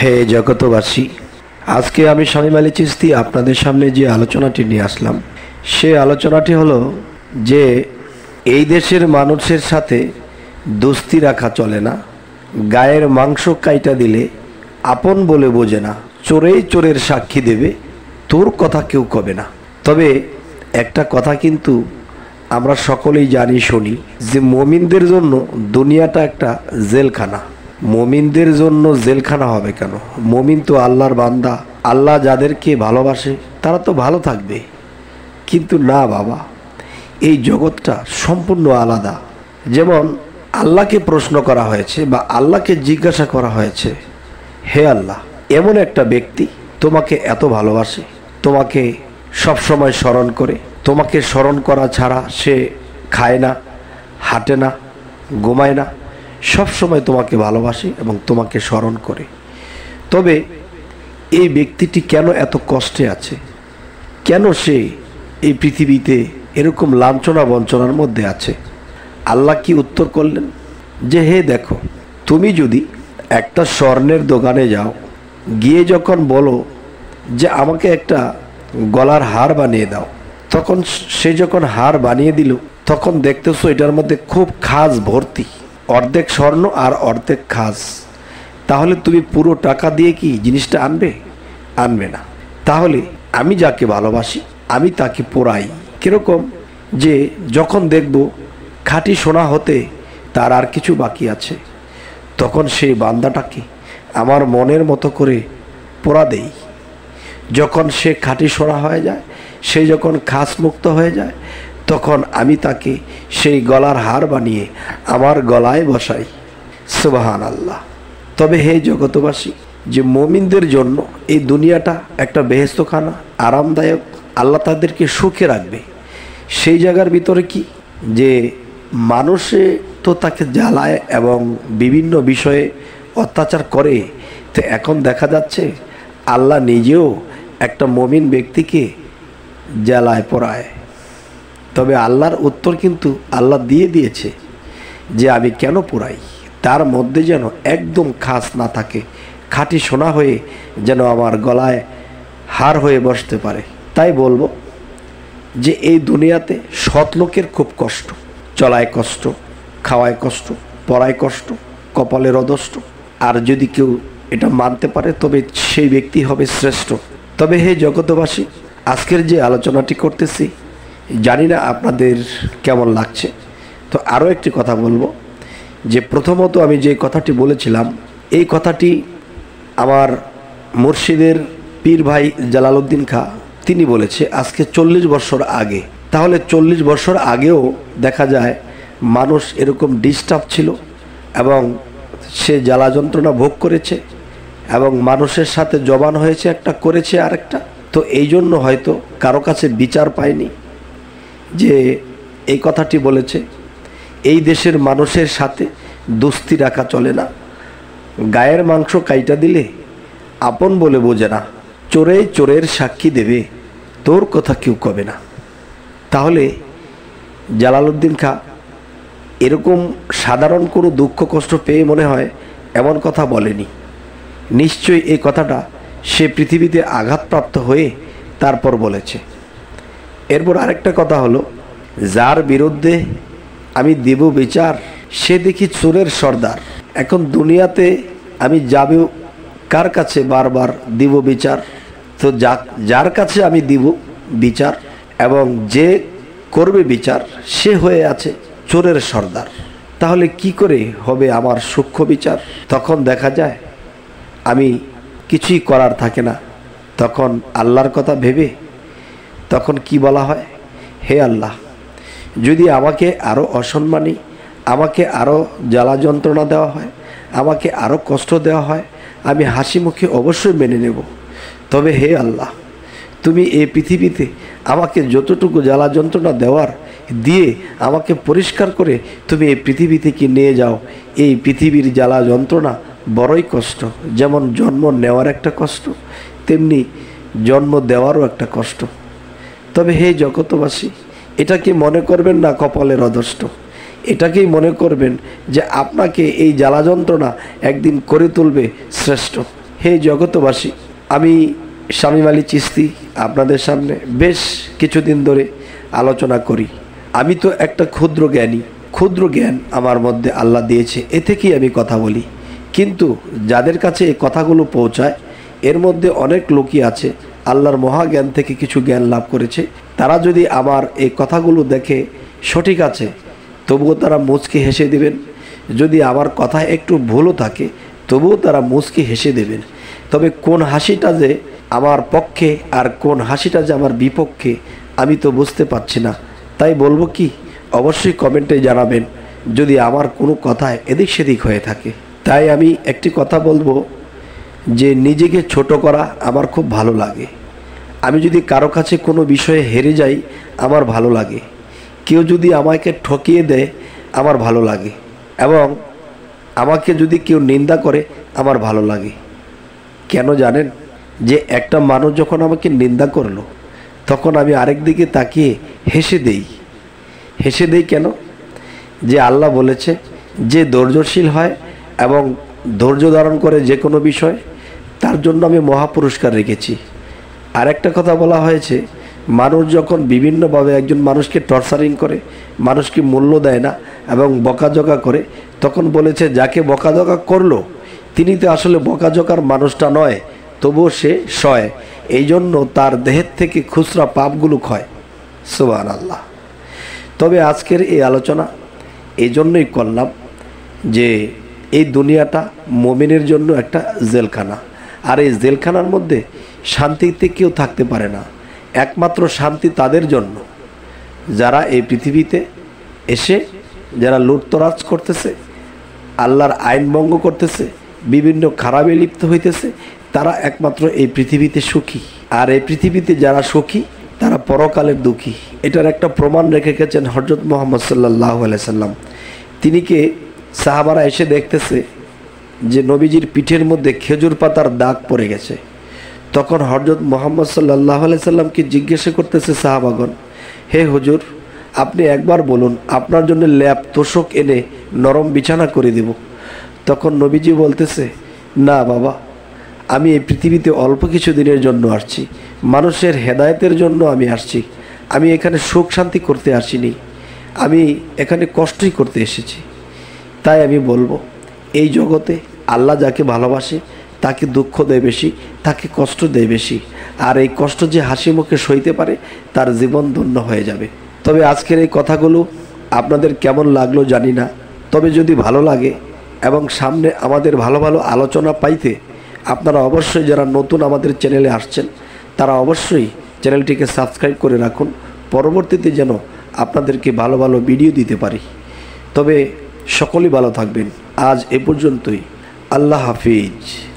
হে জগতবাসী, আজকে আমি শামীম আলী চিস্তি আপনাদের সামনে যে আলোচনাটি নিয়ে আসলাম, সে আলোচনাটি হলো যে এই দেশের মানুষের সাথে দোস্তি রাখা চলে না, গায়ের মাংস কাইটা দিলে আপন বলে বোঝে না, চোরেই চোরের সাক্ষী দেবে, তোর কথা কেউ কবে না। তবে একটা কথা কিন্তু আমরা সকলেই জানি, শুনি যে মুমিনদের জন্য দুনিয়াটা একটা জেলখানা। মুমিনদের জন্য জেলখানা হবে কেন? মুমিন তো আল্লাহর বান্দা, আল্লাহ যাদেরকে ভালোবাসে তারা তো ভালো থাকবে। কিন্তু না বাবা, এই জগৎটা সম্পূর্ণ আলাদা। যেমন আল্লাহকে প্রশ্ন করা হয়েছে বা আল্লাহকে জিজ্ঞাসা করা হয়েছে, হে আল্লাহ, এমন একটা ব্যক্তি তোমাকে এত ভালোবাসে, তোমাকে সবসময় স্মরণ করে, তোমাকে স্মরণ করা ছাড়া সে খায় না, হাঁটে না, ঘুমায় না, সবসময় তোমাকে ভালোবাসে এবং তোমাকে স্মরণ করে, তবে এই ব্যক্তিটি কেন এত কষ্টে আছে? কেন সে এই পৃথিবীতে এরকম লাঞ্ছনা বঞ্চনার মধ্যে আছে? আল্লাহ কি উত্তর করলেন যে, হে দেখো, তুমি যদি একটা স্বর্ণের দোকানে যাও, গিয়ে যখন বলো যে আমাকে একটা গলার হার বানিয়ে দাও, তখন সে যখন হার বানিয়ে দিল, তখন দেখতেছো এটার মধ্যে খুব খাজ ভর্তি, অর্ধেক স্বর্ণ আর অর্ধেক খাজ। তাহলে তুমি পুরো টাকা দিয়ে কি জিনিসটা আনবে? আনবে না। তাহলে আমি যাকে ভালোবাসি আমি তাকে পোড়াই। কীরকম? যে যখন দেখব খাঁটি সোনা হতে তার আর কিছু বাকি আছে, তখন সেই বান্দাটাকে আমার মনের মতো করে পোড়া দেই। যখন সে খাঁটি সোনা হয়ে যায়, সে যখন খাস মুক্ত হয়ে যায়, তখন আমি তাকে সেই গলার হার বানিয়ে আমার গলায় বসাই। সুবহানাল্লাহ। তবে হে জগতবাসী, যে মুমিনদের জন্য এই দুনিয়াটা একটা বেহেশতখানা, আরামদায়ক, আল্লাহ তাদেরকে সুখে রাখবে। সেই জায়গার ভিতরে কি, যে মানুষে তো তাকে জ্বালায় এবং বিভিন্ন বিষয়ে অত্যাচার করে, তো এখন দেখা যাচ্ছে আল্লাহ নিজেও একটা মুমিন ব্যক্তিকে জ্বালায় পোড়ায়। তবে আল্লাহর উত্তর কিন্তু আল্লাহ দিয়ে দিয়েছে যে আমি কেন পোড়াই, তার মধ্যে যেন একদম খাস না থাকে, খাঁটি সোনা হয়ে যেন আমার গলায় হার হয়ে বসতে পারে। তাই বলবো যে এই দুনিয়াতে সৎ লোকের খুব কষ্ট, চলায় কষ্ট, খাওয়ায় কষ্ট, পড়ায় কষ্ট, কপালের অদষ্ট। আর যদি কেউ এটা মানতে পারে তবে সেই ব্যক্তি হবে শ্রেষ্ঠ। তবে হে জগতবাসী, আজকের যে আলোচনাটি করতেছি, জানি না আপনাদের কেমন লাগছে। তো আরও একটি কথা বলবো, যে প্রথমত আমি যে কথাটি বলেছিলাম, এই কথাটি আমার মুর্শিদের পীর ভাই জালালউদ্দিন খাঁ তিনি বলেছে আজকে 40 বছর আগে। তাহলে 40 বছর আগেও দেখা যায় মানুষ এরকম ডিস্টার্ব ছিল এবং সে জ্বালা যন্ত্রণা ভোগ করেছে এবং মানুষের সাথে জবান হয়েছে, একটা করেছে আরেকটা। তো এই জন্য হয়তো কারো কাছে বিচার পায়নি যে এই কথাটি বলেছে, এই দেশের মানুষের সাথে দোস্তি রাখা চলে না, গায়ের মাংস কাইটা দিলে আপন বলে বোঝে না, চোরে চোরের সাক্ষী দেবে, তোর কথা কেউ কবে না। তাহলে জালালউদ্দিন খাঁ এরকম সাধারণ কোনো দুঃখ কষ্ট পেয়ে মনে হয় এমন কথা বলেনি। নিশ্চয়ই এই কথাটা সে পৃথিবীতে আঘাতপ্রাপ্ত হয়ে তারপর বলেছে। এরপর আরেকটা কথা হলো, যার বিরুদ্ধে আমি দেব বিচার সে দেখি চোরের সর্দার। এখন দুনিয়াতে আমি যাব কার কাছে বারবার দিব বিচার? তো যার কাছে আমি দিব বিচার এবং যে করবে বিচার সে হয়ে আছে চোরের সর্দার। তাহলে কি করে হবে আমার সূক্ষ্ম বিচার? তখন দেখা যায় আমি কিছুই করার থাকে না। তখন আল্লাহর কথা ভেবে তখন কি বলা হয়, হে আল্লাহ, যদি আমাকে আরও অসম্মানী, আমাকে আরও জ্বালা যন্ত্রণা দেওয়া হয়, আমাকে আরও কষ্ট দেওয়া হয়, আমি হাসি মুখে অবশ্যই মেনে নেব। তবে হে আল্লাহ, তুমি এই পৃথিবীতে আমাকে যতটুকু জ্বালা যন্ত্রণা দেওয়ার দিয়ে আমাকে পরিষ্কার করে তুমি এই পৃথিবী থেকে নিয়ে যাও। এই পৃথিবীর জ্বালা যন্ত্রণা বড়ই কষ্ট। যেমন জন্ম নেওয়ার একটা কষ্ট, তেমনি জন্ম দেওয়ারও একটা কষ্ট। তবে হে জগতবাসী, এটাকে মনে করবেন না কপালের অদষ্ট, এটাকেই মনে করবেন যে আপনাকে এই জ্বালা যন্ত্রণা একদিন করে তুলবে শ্রেষ্ঠ। हे जगतवासी आमी शामीम आली चिश्ती आपनादेर सामने बेश किछुदिन धरे आलोचना करी। आमी तो एकटा क्षुद्र ज्ञानी, क्षुद्र ज्ञान आमार मध्य आल्लाह दियेछे, एतेई आमी कथा बोली। किन्तु जादेर काछे ए कथागुलो पौঁছায় एर मध्य अनेक लोकई आछे आल्लाहर महा ज्ञान थेके किछु ज्ञान लाभ करेछे, तारा जोदि आमार ए कथागुलो देखे सठिक आछे तबुओ तारा मुचकी हेसे दिबेन, जोदि आमार कथा एकटु भुलও थाके तबुओ तारा मुचकी हेसे दिबेन। तबे कोन हासिटा जे आमार पक्षे आर कोन हासिटा जे आमार विपक्षे आमी तो बुझते पारछि ना। ताई बोलबो कि अवश्यई कमेंटे जानाबेन जोदि आमार कोनो कथाय एदिक सेदिक हये थाके। ताई आमी एकटी कथा बोलबो जे निजेके छोटो करा आमार खूब भालो लागे। आमी जोदि कारो काछे कोनो विषये हेरे जाई आमार भालो लागे, केउ जोदि आमाके ठकिये देय आमार भालो लागे एबं आमाके जोदि केउ निंदा करे आमार भालो लागे। केन जानेन जे एकटा मानुष जखन आमाके निंदा करलो तखन आमी आरेक दिके ताकिये हेसे देई। हेसे देई केन? जे आल्लाह बोलेछे जे धैर्यशील हय एबं धैर्य धारण करे जे कोनो विषय तार जोन्नो आमी महा पुरस्कार रेखेछि। आरेकटा कथा बला हयेछे मानुष जखन विभिन्न भावे एकजन मानुषके टर्चारिंग करे, मानुषके मूल्य देय ना एबं बकाझका करे, तखन बोलेछे जाके बकाझका करलो तिनि तो आसले बकाझकार मानुषटा नय, तबुओ से सय, एइजोन्नो तार देहेर थेके खुचरा पापगुलो क्षय। सुबहानाल्लाह। तबे आजकेर ए आलोचना एइजोन्नोई करलाम जे ए दुनियाटा मोमिनेर जोन्नो एकटा जेलखाना, और ए जेलखानार मध्य शांतिते केउ थाकते पारे ना। एकमात्र शांति तादेर जोन्नो जारा ए पृथिवीते एसे जारा लुटतराज करतेछे, आल्लाहर आईन भंग करतेछे, विभिन्न खारापे लिप्त हইতেছে, तारा एकमात्र ए पृथिवीते सुखी। और ए पृथिवीते जारा सुखी तारा परकालेर दुखी। एटार एकटा प्रमाण रेखे गेছেন हजरत मुहम्मद सल्लल्लाहु अलैहि वसल्लम। तिनिके साहाबारा एसे देखतेছে जे नबीजिर पीठेर मধ্যে খেজুর পাতার দাগ পড়ে গেছে। তখন হযরত মুহাম্মদ সাল্লাল্লাহু আলাইহি সাল্লামকে জিজ্ঞাসা করতেছে সাহাবাগণ, হে হুজুর আপনি একবার বলুন আপনার জন্য ল্যাপ তোষক এনে নরম বিছানা করে দেব। তখন নবীজি বলতেছে, না বাবা, আমি এই পৃথিবীতে অল্প কিছু দিনের জন্য আসছি, মানুষের হেদায়েতের জন্য আমি আসছি, আমি এখানে সুখ শান্তি করতে আসিনি, আমি এখানে কষ্টই করতে এসেছি। তাই আমি বলবো এই জগতে আল্লাহ যাকে ভালোবাসে ताके दुख दे बेशी, ताके कष्ट दे बेशी, और ये कष्ट जे हासि मुखे सईते पारे तार जीवन धन्य हो जाबे। तबे आजकेर ये कथागुलो आपनादेर केमन लागलो जानि ना, तबे जोदि भालो लागे एबं सामने आमादेर भालो भालो आलोचना पाइते आपनारा अवश्यई जारा नतुन आमादेर चैनेले आसछेन तारा अवश्यई चैनेलटिके सबस्क्राइब करे राखुन, परबर्तीते जेन आपनादेरके भालो भालो भिडियो दिते पारि। तबे सकलेई भालो थाकबेन। आज ए पर्यन्तই। आल्लाह हाफिज।